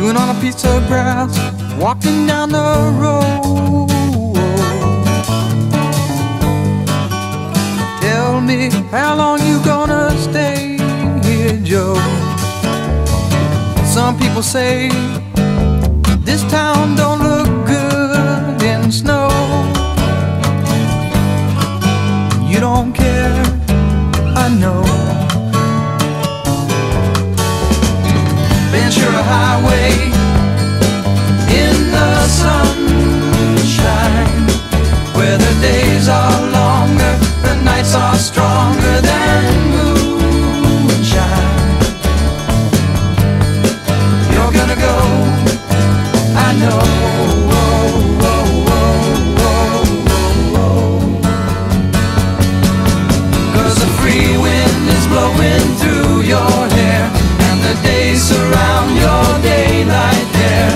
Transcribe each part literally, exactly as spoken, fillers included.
chewing on a piece of grass, walking down the road. Tell me, how long you gonna stay here, Joe? Some people say this town don't look good in snow. You don't care, I know. Venture a highway in the sunshine, where the days are longer, the nights are stronger than moonshine. You're gonna go, I know. Oh, oh, oh, oh, oh, oh. 'Cause the free wind is blowing through your hair, and the days surround your daylight there.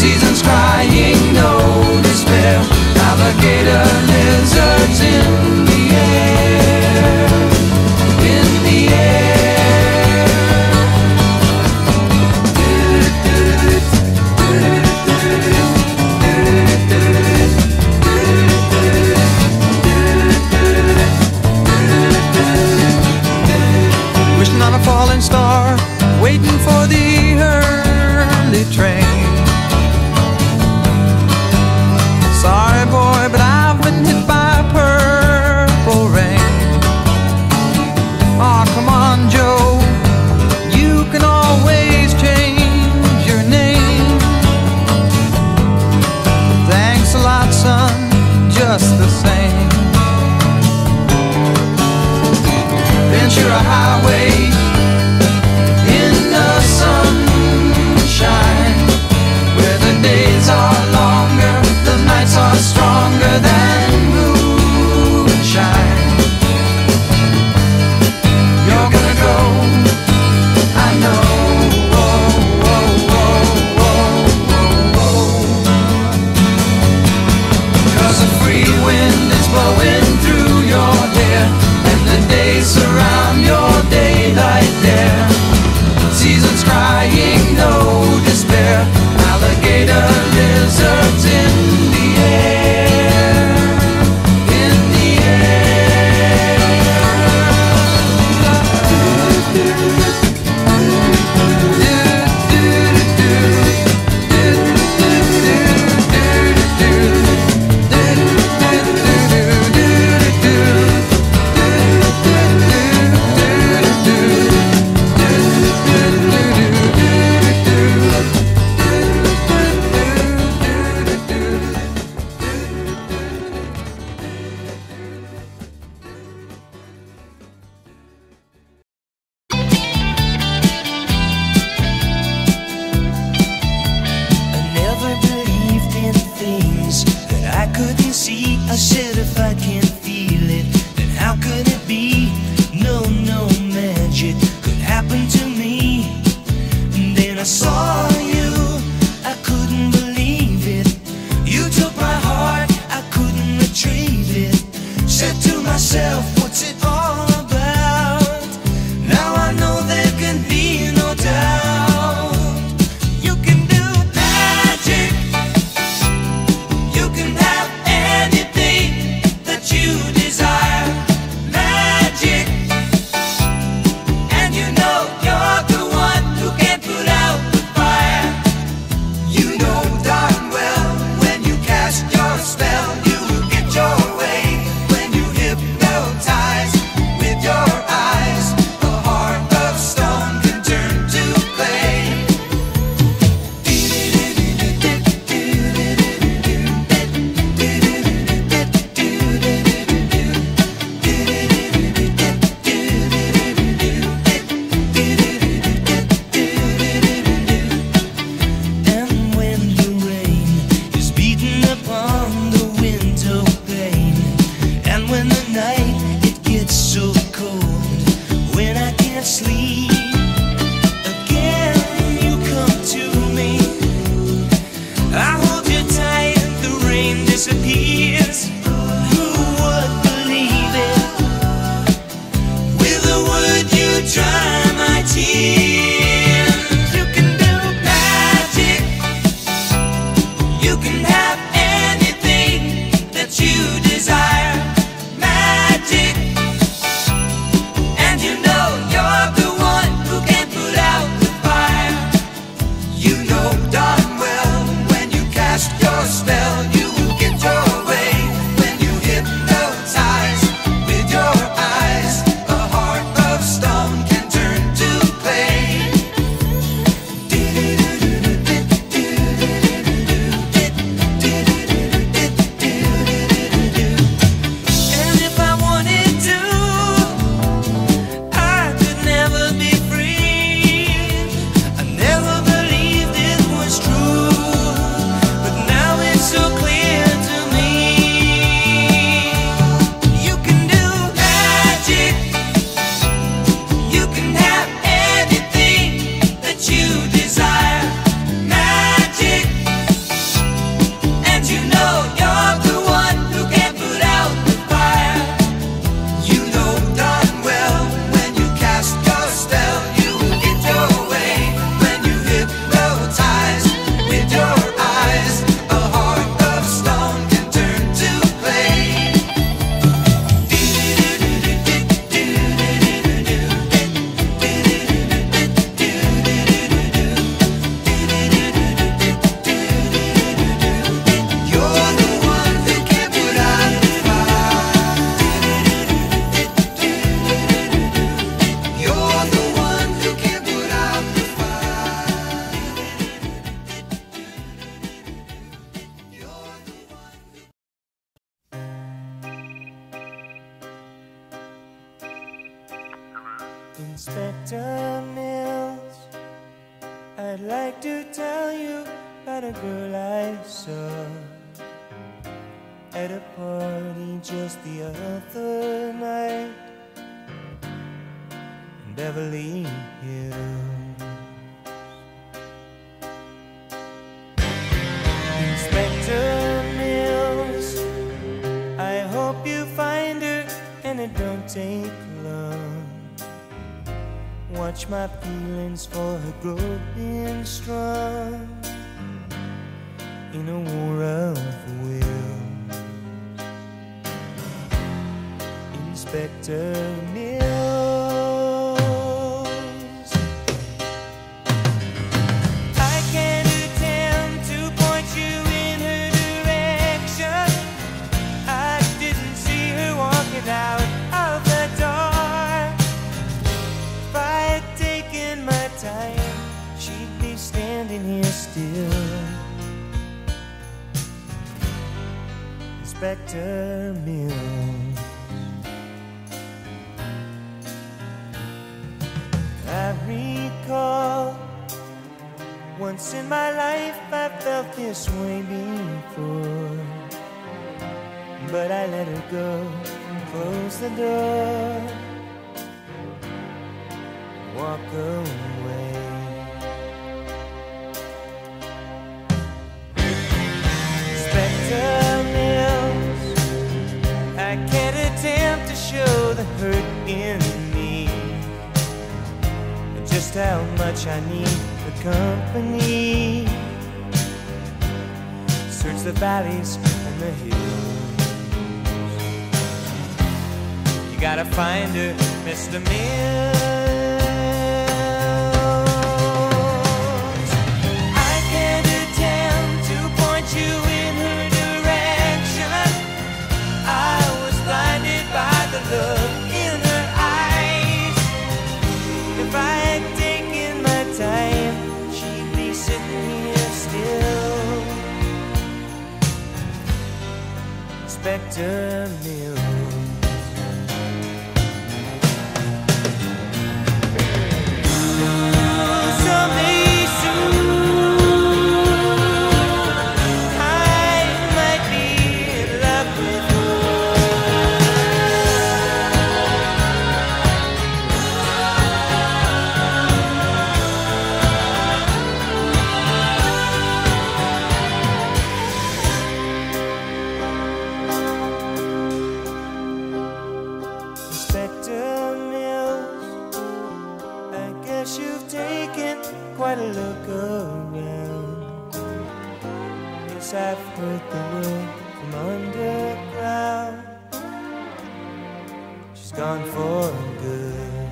Seasons crying, no despair. Alligator lizards in the air, in the air. Wishing on a falling star, waiting for the early train. Sorry boy, but I've been hit by purple rain. Aw, come on Joe, you can always change your name. Thanks a lot son, just the same. Venture a highway in the sunshine, where the days are longer, the nights are stronger than moonshine. You're gonna go, I know. Oh, oh, oh, oh, oh, oh. 'Cause the free wind is blowing through your hair, and the days surround your daylight there. Seasons crying, no despair. Alligator lizards in the air, in the Dry my tears. You can do that. Inspector Mills, I'd like to tell you about a girl I saw at a party just the other night in Beverly Hills. Inspector Mills, I hope you find her, and it don't take long. Watch my feelings for her growing strong in a war of will. Inspector Mills, I can't attempt to point you in her direction. I didn't see her walking out of the door. If I had taken my time, she'd be standing here still. Inspector Mills, I recall once in my life I felt this way before, but I let her go, close the door, walk away. Inspector Mills, I can't attempt to show the hurt in me, just how much I need the company. Search the valleys and the hills. You gotta find her, Mister Mills. Inspector Mills, someday soon I might be in love with quite a look around. Yes, I've heard the word from underground. She's gone for good.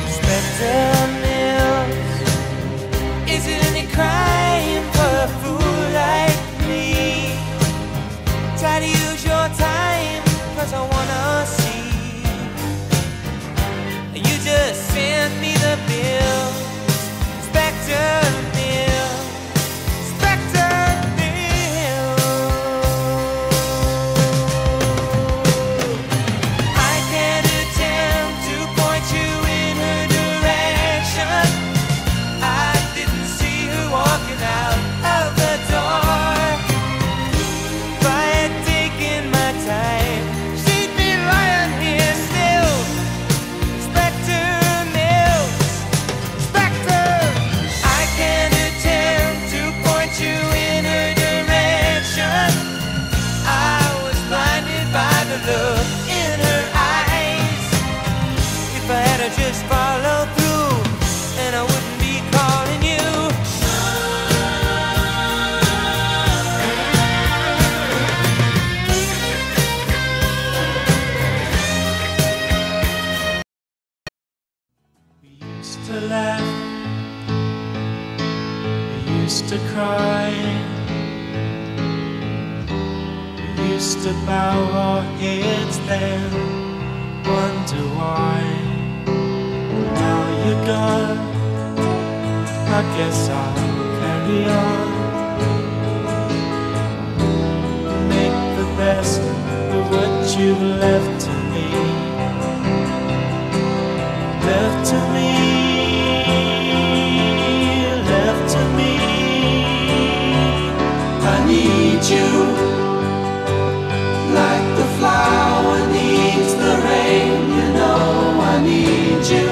Inspector Mills, is it any crime for a fool like me? Try to use your time, cause I wanna see. Just send me the bill, Inspector Mills, Inspector Mills. I can't attempt to point you in her direction. I didn't see her walking out of the door. If I had taken my time, she'd be lying here still. Look in her eyes. If I had to just follow through, and I wouldn't be calling you. We used to laugh, we used to cry, used to bow our heads then, wonder why. Now you're gone, I guess I'll carry on, make the best of what you've left to me, left to me, left to me. I need you like the flower needs the rain, you know I need you.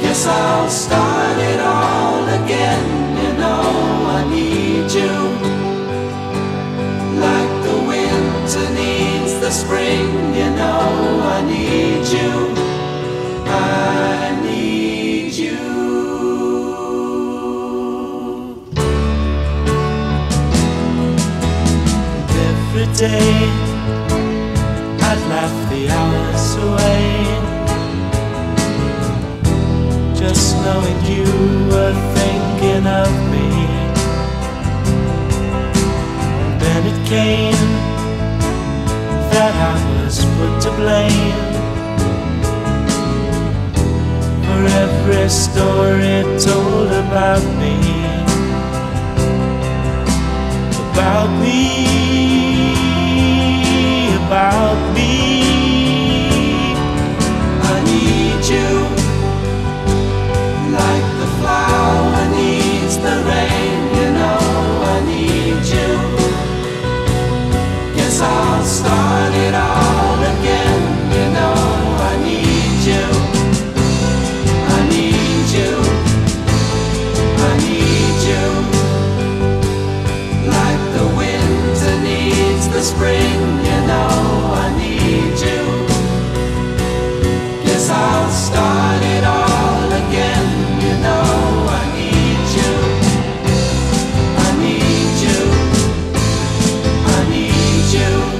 Guess I'll start it all again, you know I need you. Needs the spring, you know I need you, I need you. Every day I'd laugh the hours away, just knowing you were thinking of me. And then it came that I was put to blame for every story told about me, about me, about me. I need you like the flower needs the rain, you know I need you. Guess I'll start it all again, you know I need you, I need you, I need you. Like the winter needs the spring, you know I need you. Guess I'll start it all again, you know I need you, I need you, I need you.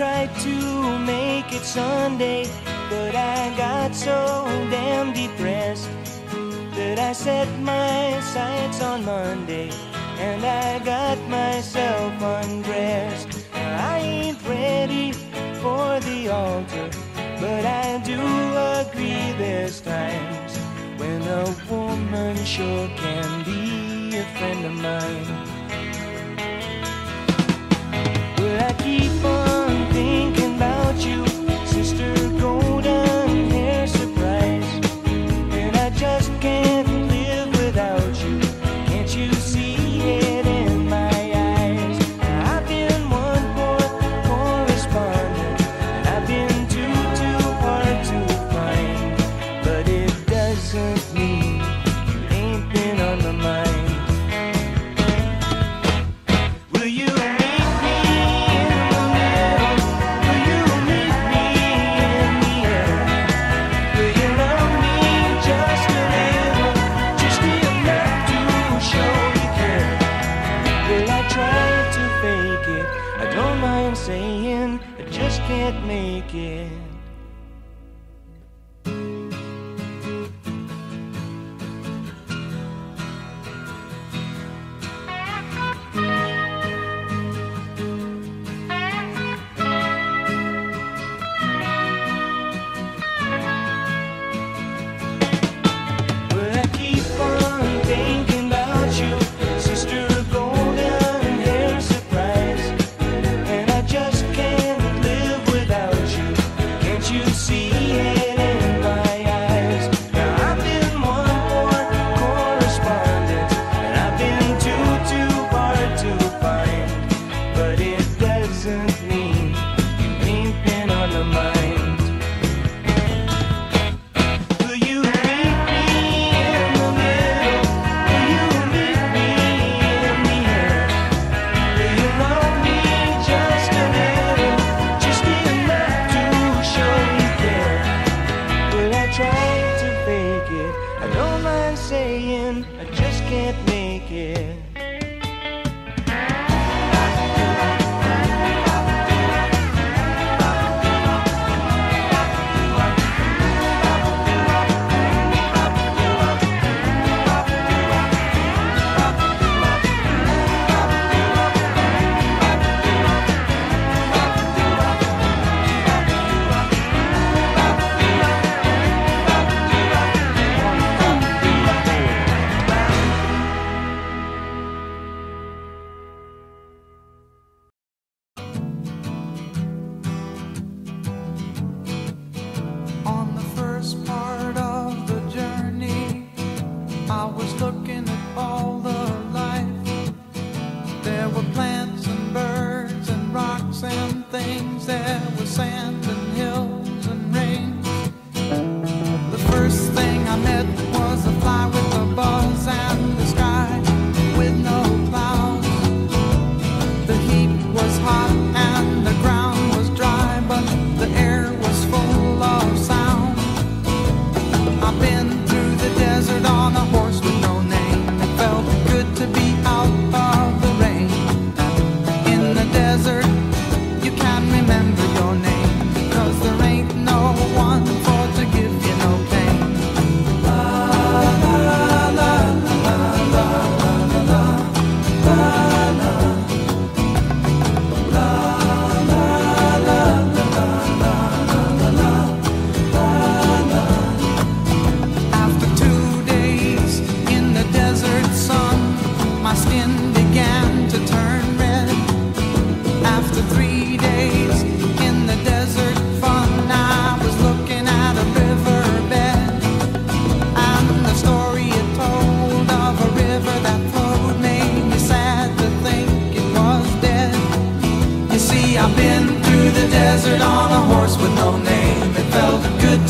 Tried to make it Sunday, but I got so damn depressed that I set my sights on Monday and I got myself undressed. I ain't ready for the altar, but I do agree there's times when a woman sure can be a friend of mine. Will I keep on thinking about you, sister, golden hair surprise, and I just can't live without you. Can't you see it in my eyes? I've been one poor correspondent, and I've been too, too hard to find, but it doesn't mean you ain't been on my mind.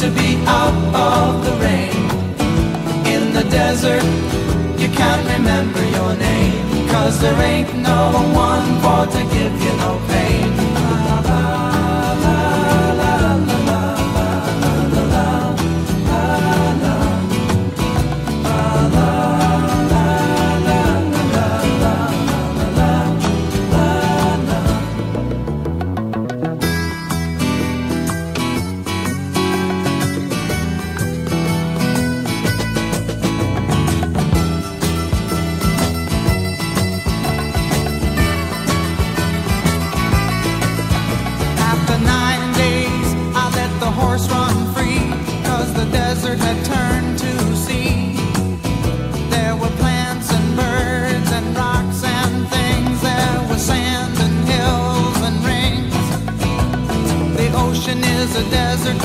to be out of the rain. In the desert, you can't remember your name, 'cause there ain't no one for to give you no pain.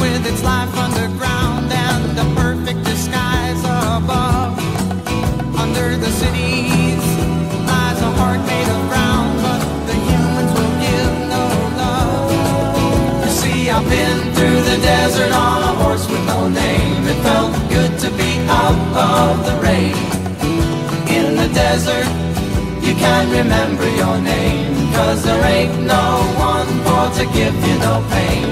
With its life underground and the perfect disguise above, under the cities lies a heart made of ground, but the humans will give no love. You see, I've been through the desert on a horse with no name. It felt good to be out of the rain. In the desert, you can't remember your name, 'cause there ain't no one more to give you no pain.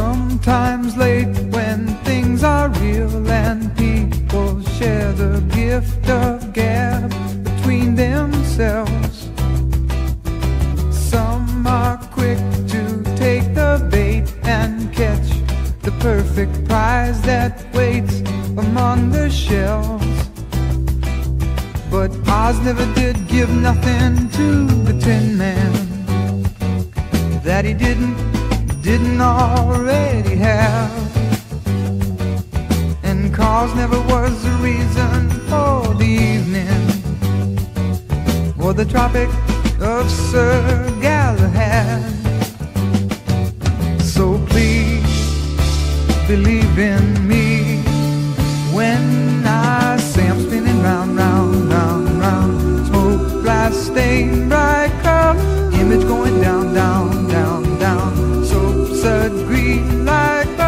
Sometimes late when things are real and people share the gift of gab between themselves. Some are quick to take the bait and catch the perfect prize that waits among the shells. But Oz never did give nothing to the Tin Man that he didn't didn't already have, and cause never was the reason for the evening or the Tropic of Sir Galahad. So please believe in me when I say I'm spinning round, round, round, round. Smoke, glass, stain, bright cup, image going down, down, down. Sunset green like a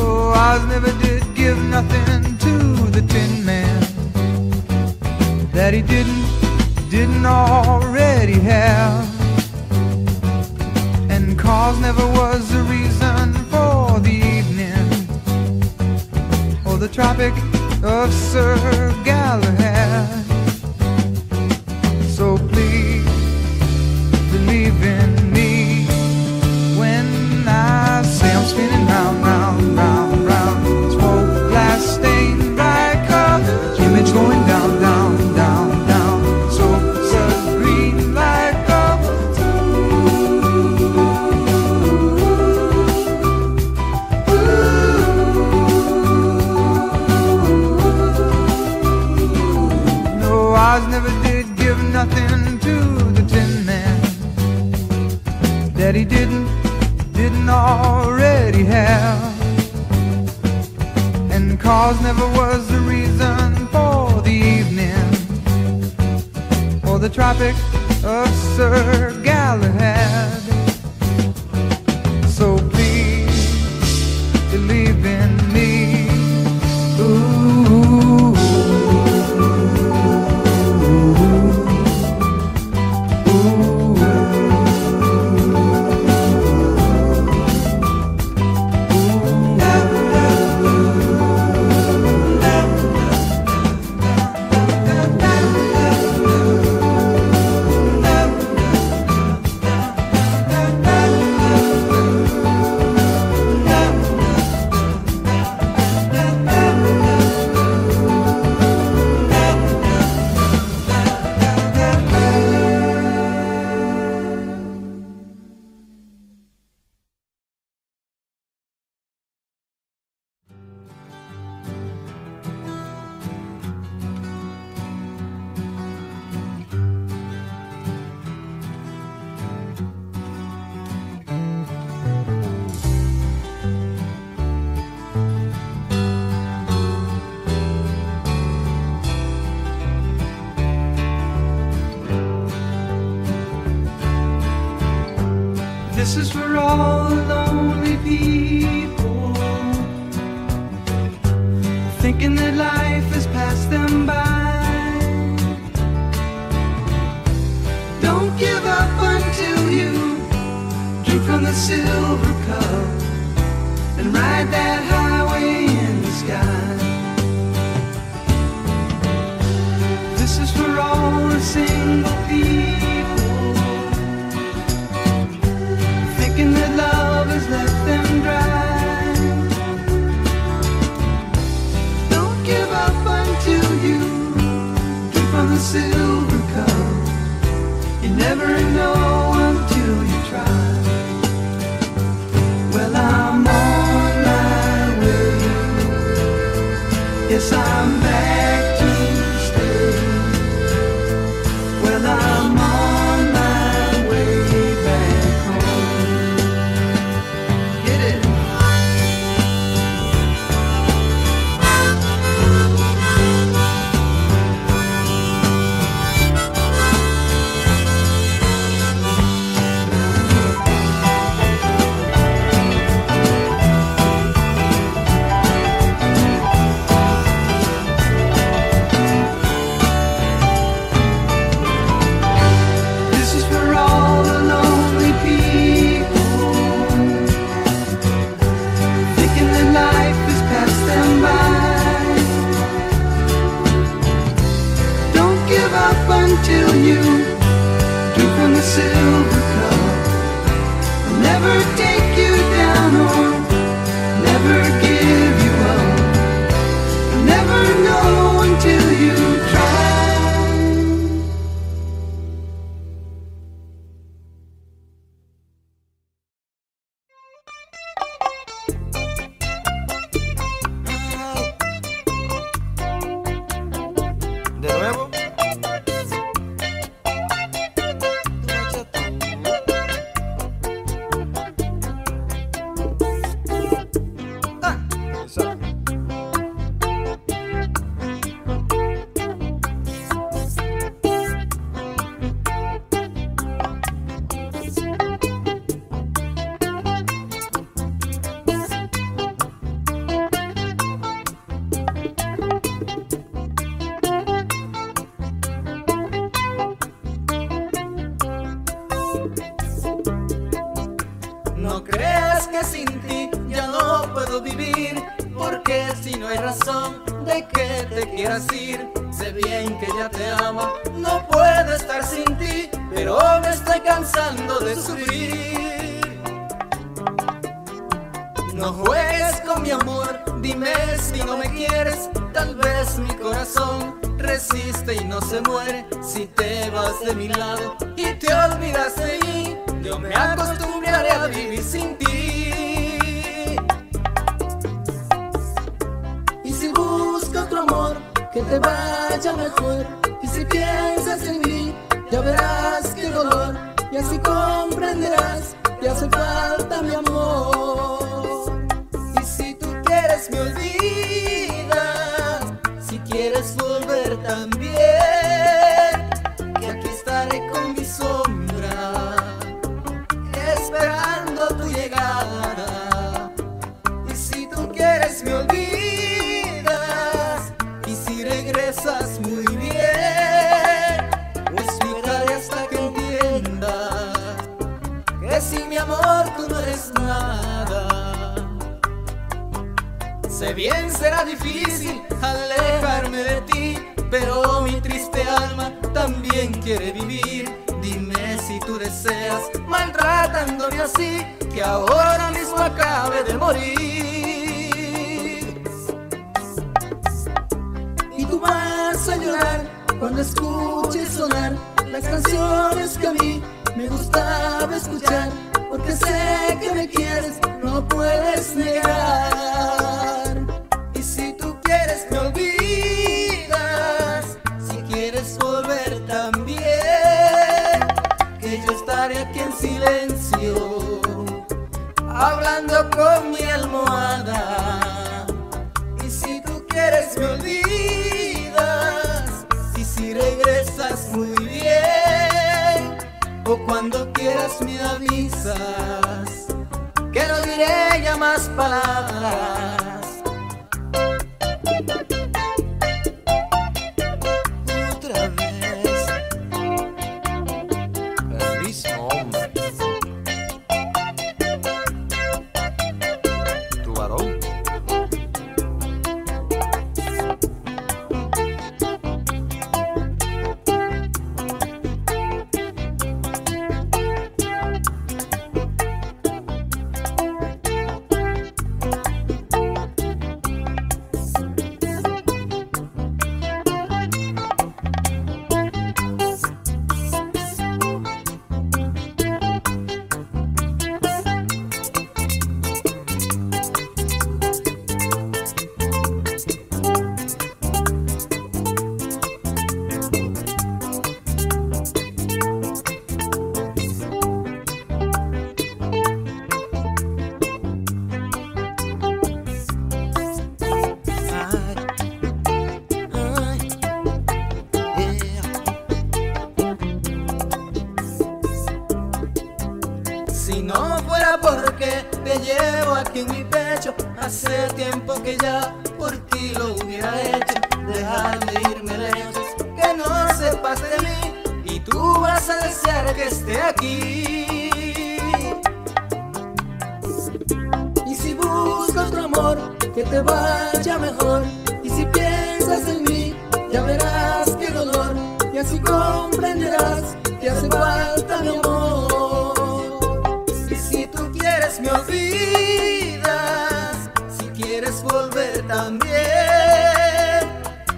oh, Oz never did give nothing to the Tin Man that he didn't, didn't already have, and cause never was the reason for the evening, the Tropic of Sir Galahad. So please believe in me when I say I'm spinning round, round, round, round. Smoke, glass, stain, black color, image going down, down, down, down. So sun, green, like Oz never did give nothing to the Tin Man that he didn't, didn't already have, and cause never was the reason for the evening or the Tropic of Sir Galahad. So please believe in me. Ooh. This is for all the lonely people, thinking that life has passed them by. Don't give up until you drink from the silver cup and ride that highway in the sky. This is for all the single people, thinking that love has left them dry. Don't give up until you drink from the silver cup. You never know until you try. Well, I'm on my way. Yes, I'm back to stay. Well, I'm on. Until you drink from the silver cup, I'll never take you down or never give you up. You'll never know until you try. o cuando quieras me avisas, que no diré ya más palabras. Y otra vez, el mismo hombre, tu varón. Si no fuera porque te llevo aquí en mi pecho, hace tiempo que ya por ti lo hubiera hecho. Dejarme irme lejos, que no sepas de mí, y tú vas a desear que esté aquí. Y si buscas otro amor, que te vaya mejor, y si piensas en mí, ya verás qué dolor, y así comprenderás que hace falta mi amor. Me olvidas, si quieres volver también,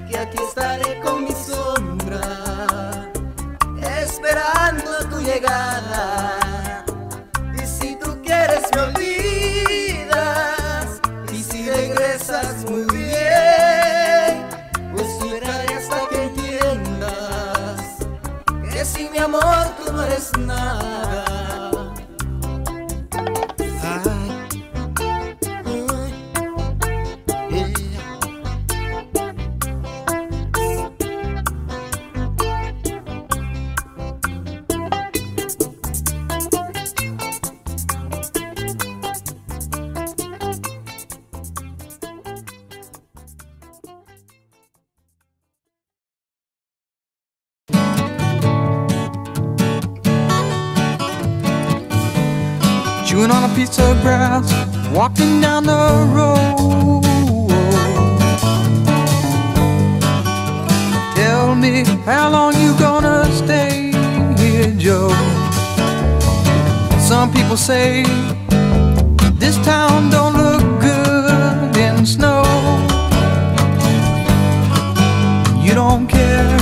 que aquí estaré con mi sombra, esperando tu llegada. Y si tú quieres me olvidas, y si regresas muy bien, pues lloraré hasta que entiendas que sin mi amor tú no eres nada. Chewing on a piece of grass, walking down the road. Tell me how long you gonna stay here, Joe. Some people say this town don't look good in snow. You don't care,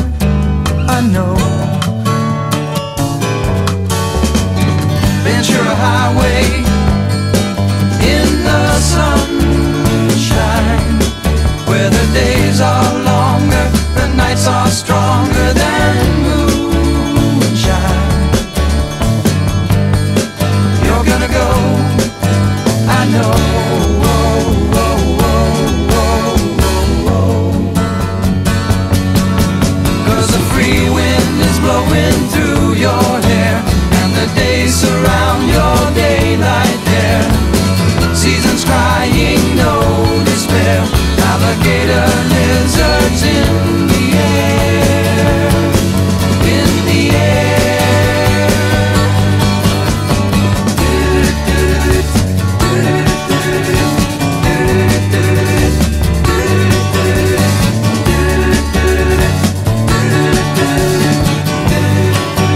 I know. Venture a highway in the sunshine, where the days are longer, the nights are stronger than moonshine. You're gonna go, I know. Oh, oh, oh, oh, oh, oh. 'Cause the free wind is blowing through your hair, and the days surround your daylight there. Seasons crying, no despair. Alligator lizards in the air, in the air.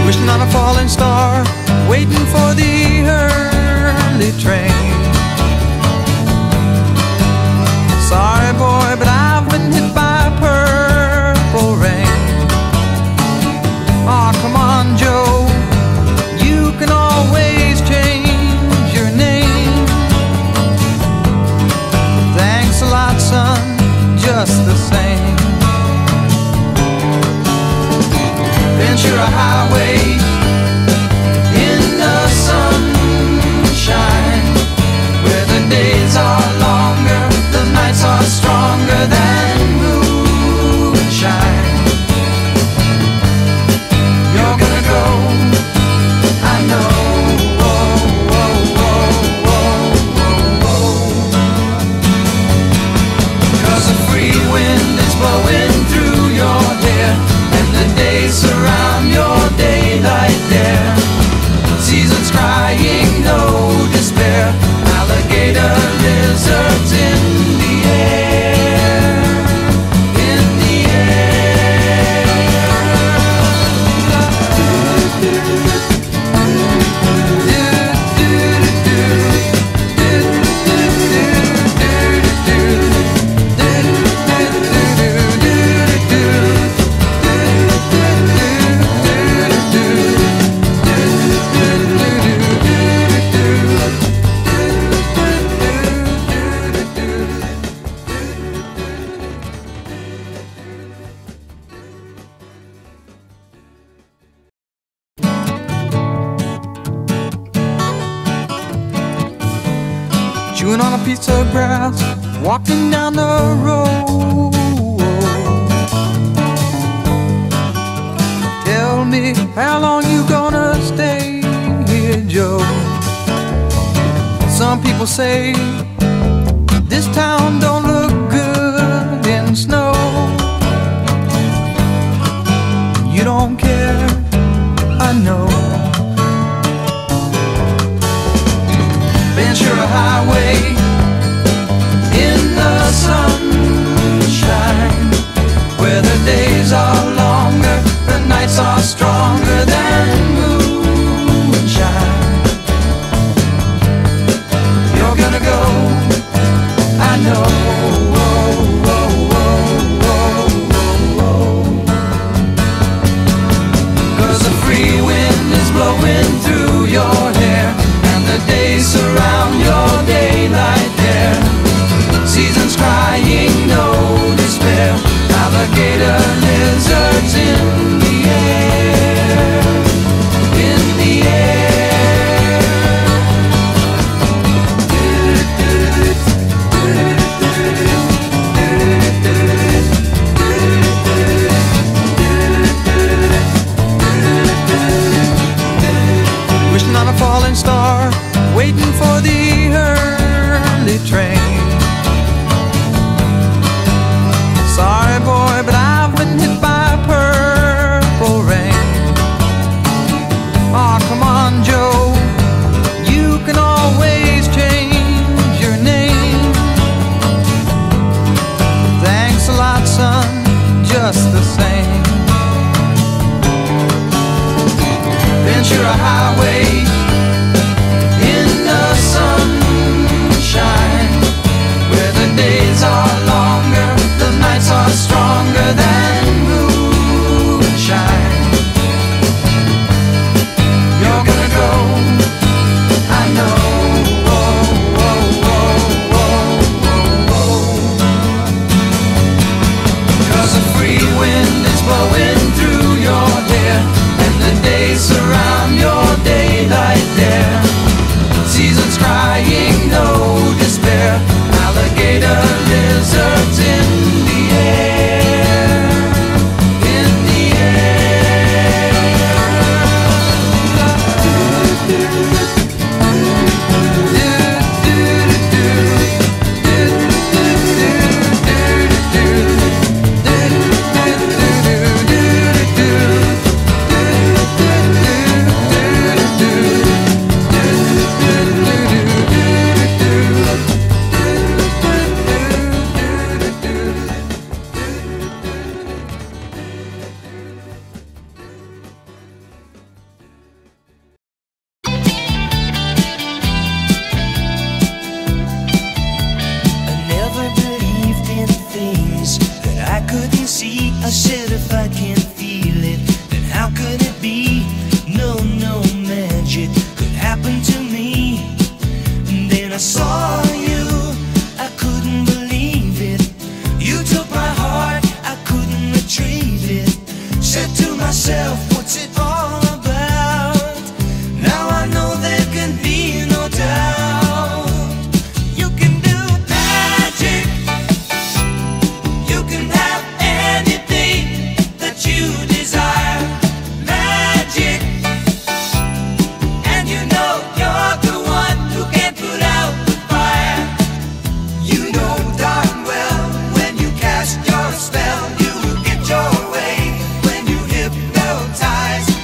Wishing on a falling star, waiting for the early train. Sorry boy, but I've been hit by purple rain. Aw, come on Joe, you can always change your name. Thanks a lot son, just the same. Venture a highway than moonshine. You're gonna go, chewing on a piece of grass, walking down the road. Tell me, how long you gonna stay here, Joe? Some people say this town don't look good in snow. You don't care, I know. Venture a highway in the sunshine, where the days are longer, the nights are stronger than moonshine. You're gonna go, I know. Cause the free wind is blowing through your hair, and the days surround your daylight there. Seasons crying, no despair, alligator lizards in the air, in the air. Wishing on a falling star, waiting for the early train. Sorry boy, but I've been hit by purple rain. Aw, come on Joe, you can always change your name. Thanks a lot son, just the same. Venture a highway are longer, the nights are stronger than moonshine. You're gonna go, I know. Oh, oh, oh, oh, oh, oh. Cause the free wind is blowing through your hair, and the days surround your daylight there. Seasons crying, no despair, alligator lizards in the air, in the ties.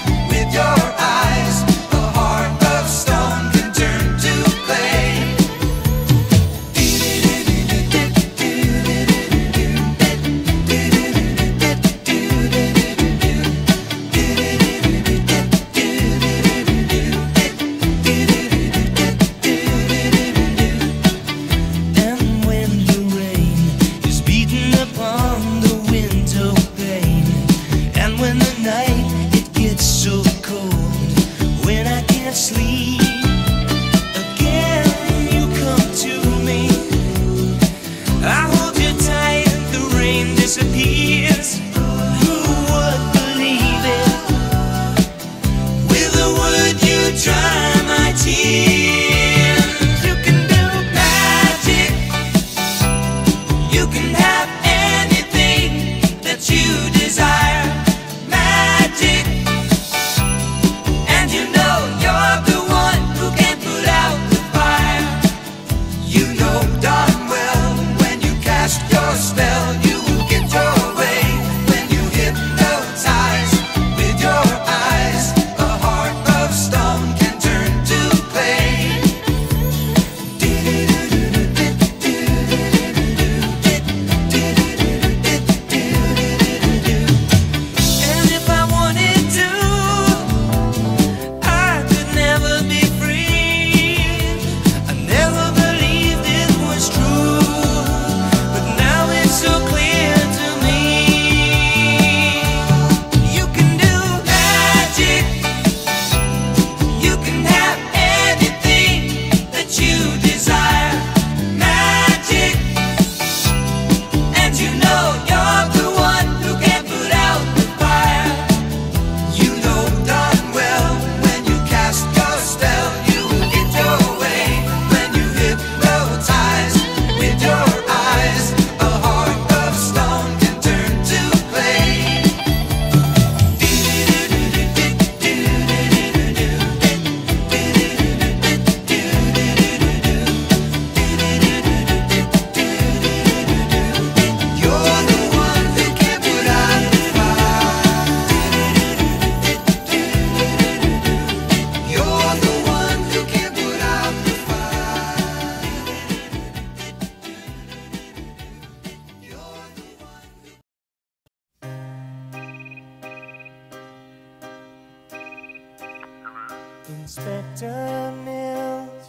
Inspector Mills,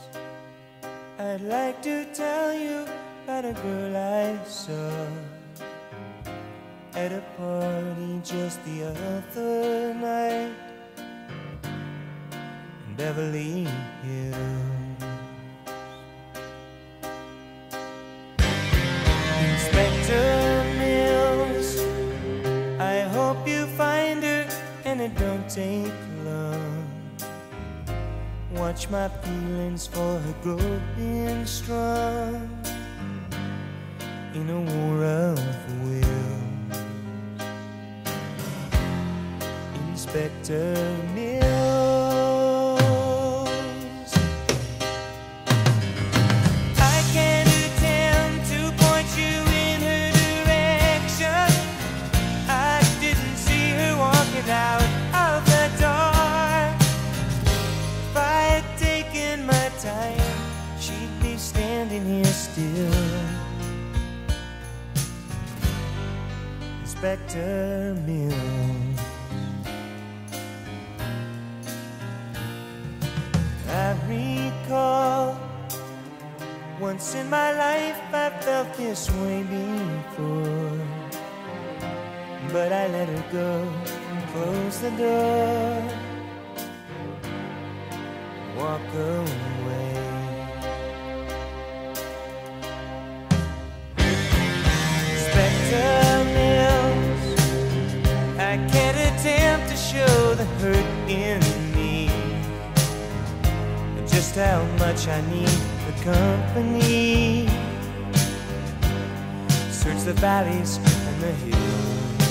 I'd like to tell you about a girl I saw at a party just the other night in Beverly Hills. Inspector Mills, I hope you find her, and it don't take long. Watch my feelings for her growing strong in a war of will. Inspector Mills, I can't attempt to point you in her direction. I didn't see her walking out of the door. She'd be standing here still. Inspector Mills, I recall once in my life I felt this way before, but I let her go and close the door, walk away. Inspector Mills, I can't attempt to show the hurt in me, just how much I need the company. Search the valleys and the hills.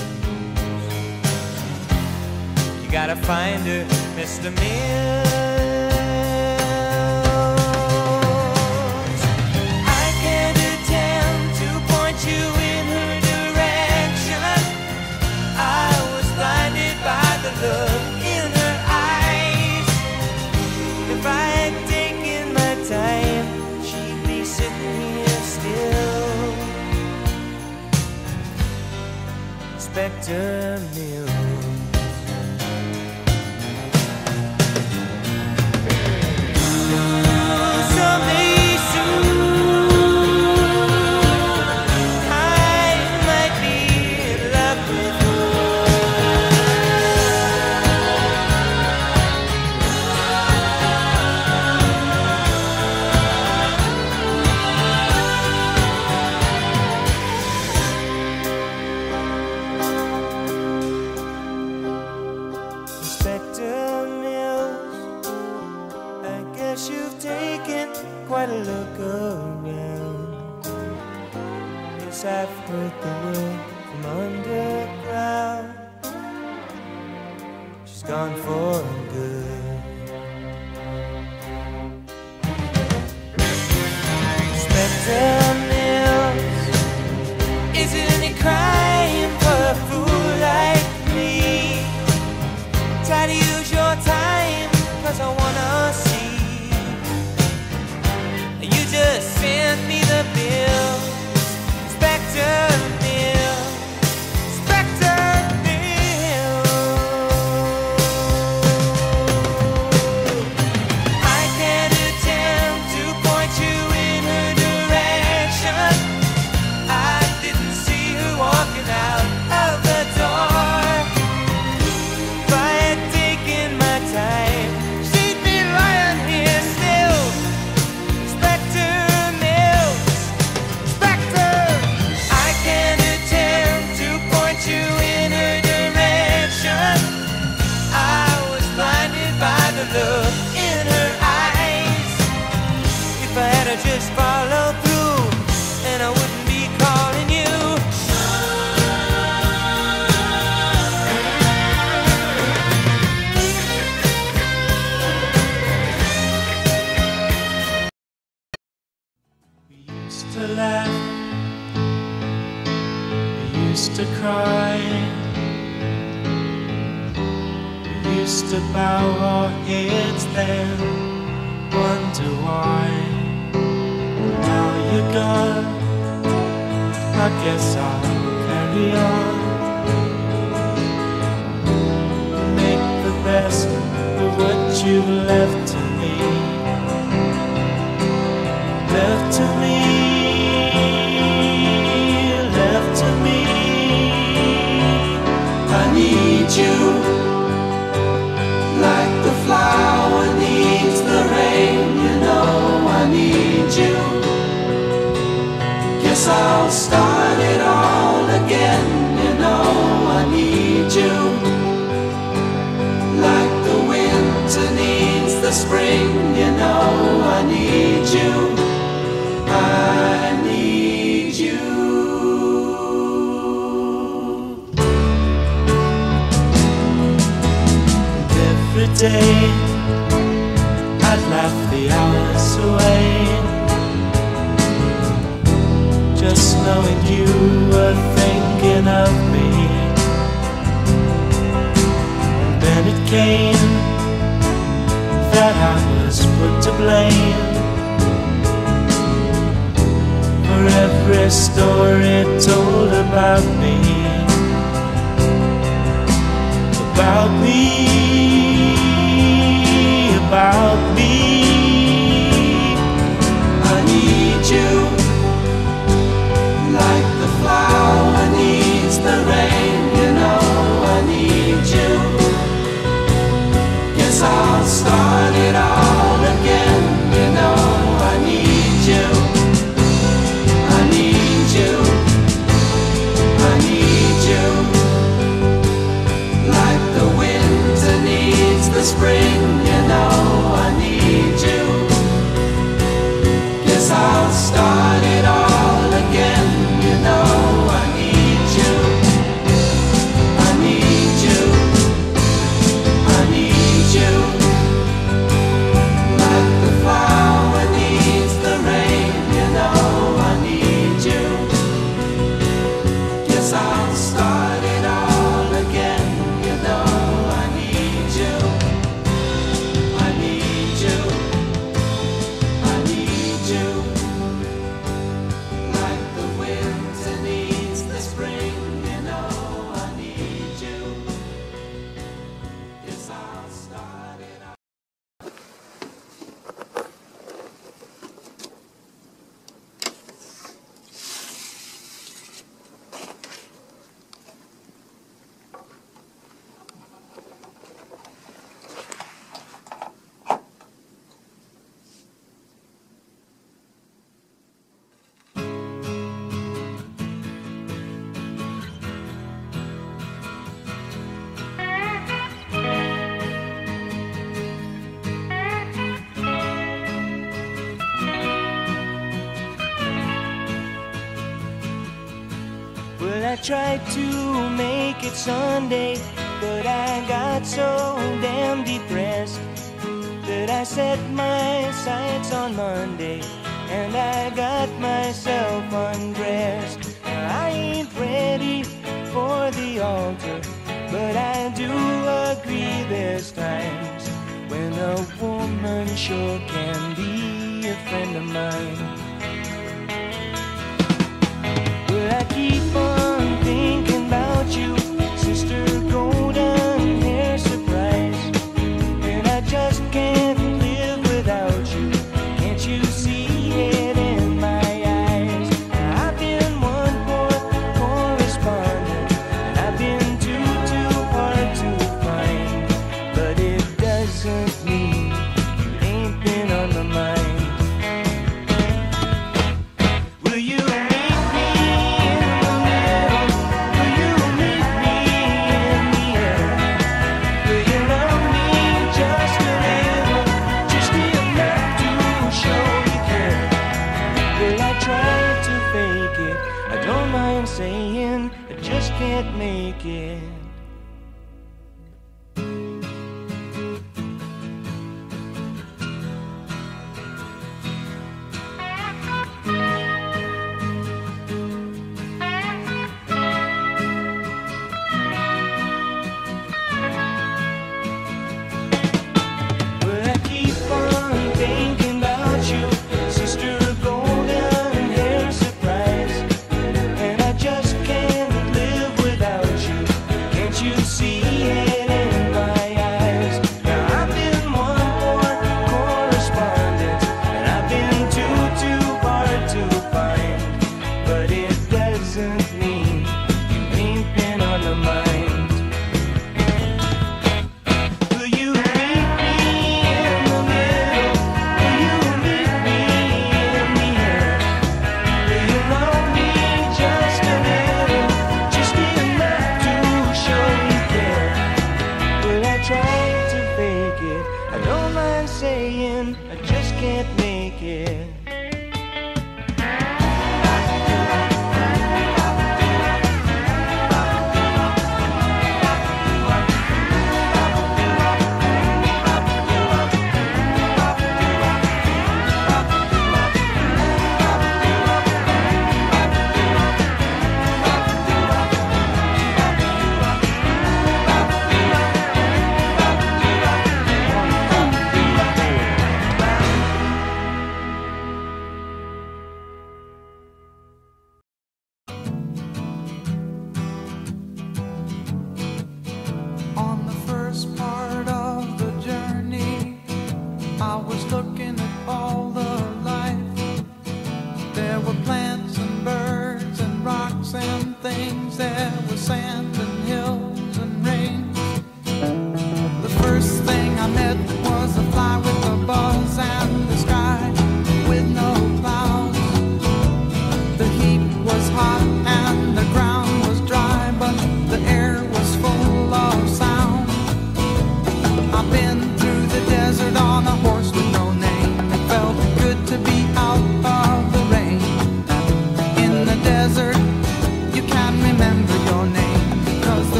You gotta find her, Mister Mills. Inspector Mills, someday soon I might be in love with quite a look around. Yes, I've heard the word from underground. She's gone for good. Inspector Mills, is it any crime for a fool like me? Try to use your time, cause I wanna see. Just send me the bill, Inspector Mills, Inspector Mills. I can't attempt to point you in her direction. I didn't see her walking out of the door. If I had taken my time, she'd be lying here still. Look in her eyes. If I had to just follow through, and I wouldn't be calling you. We used to laugh, we used to cry, we used to bow our heads then, wonder why. Now you're gone, I guess I'll carry on, make the best. best of what you've left to me, left to me, left to me. I need you like the flower needs the rain, you know. I need you. Guess I'll start it all again, you know. I need you like the winter needs the spring, you know. I need you. I need you. Every day I'd laugh the hours away, just knowing you were thinking of me. And then it came that I was put to blame for every story told about me, about me, about me. I need you like the flower needs the rain, you know. I need you. Guess I'll start it all again, you know. I need you. I need you. I need you like the winter needs the spring, you know. I'll start it all again, you know. I need you. I need you. I need you like the flower needs the rain, you know. I need you. Guess I'll start it all again, you know. I need you. I need you. I need you. I tried to make it Sunday, but I got so damn depressed that I set my sights on Monday and I got myself undressed. Now, I ain't ready for the altar, but I do agree there's times when a woman sure can be a friend of mine. Will I keep on thinking about you, sister, golden hair surprise, and I just can't live without you. Can't you see it in my eyes? I've been one poor correspondent, and I've been too, too hard to find, but it doesn't mean you ain't been on my mind. Can't make it. in, I just can't make it.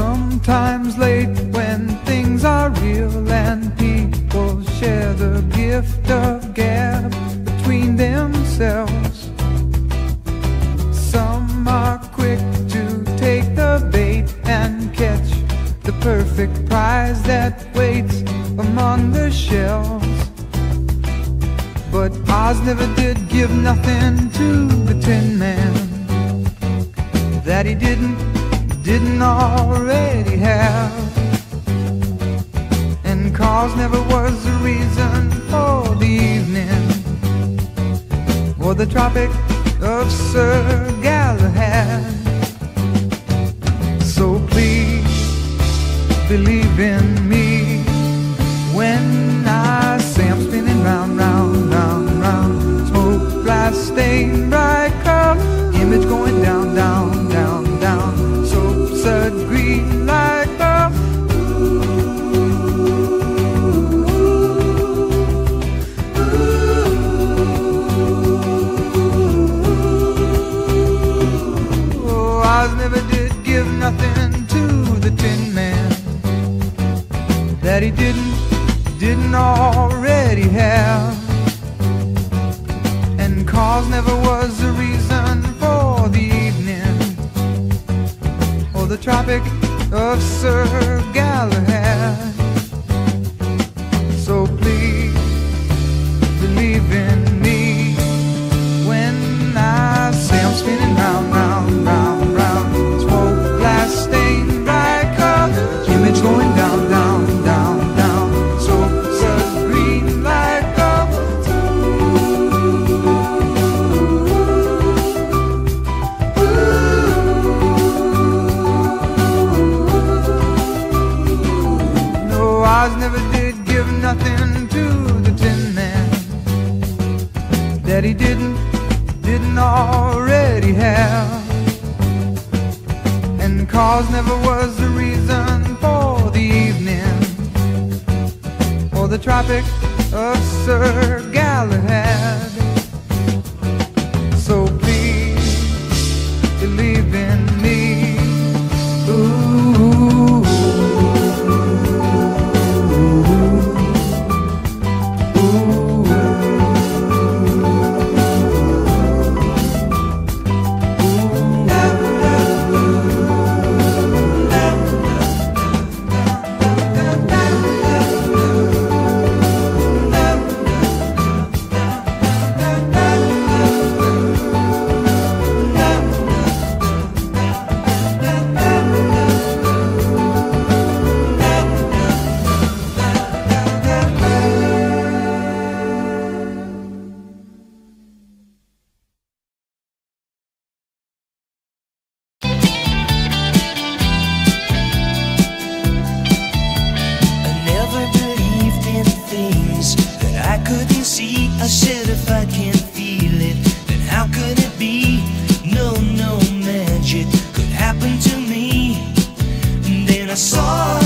Sometimes late when things are real and people share the gift of gab between themselves. Some are quick to take the bait and catch the perfect prize that waits among the shells. But Oz never did give nothing to the Tin Man that he didn't, didn't already have. And cause never was a reason for the evening or the Tropic of Sir Galahad. So please believe in me when I say I'm spinning round, round, round, round. Smoke, glass, stained by color, image going down, down, down, down. So absurd, green like a ooh. Oh, Oz never did give nothing to the Tin Man that he didn't, didn't already have. And cause never was a reason for the evening or the Tropic of Sir Galahad. So please believe in me when I say I'm spinning round, round, round, round. Smoke, glass, stained by color, image going down, down, down, down. So absurd, green like gold. No, Oz never did give nothing to the Tin Man that he didn't, didn't already have. And cause never was a reason for the evening or the Tropic of Sir Galahad. So please believe in me. Ooh. I saw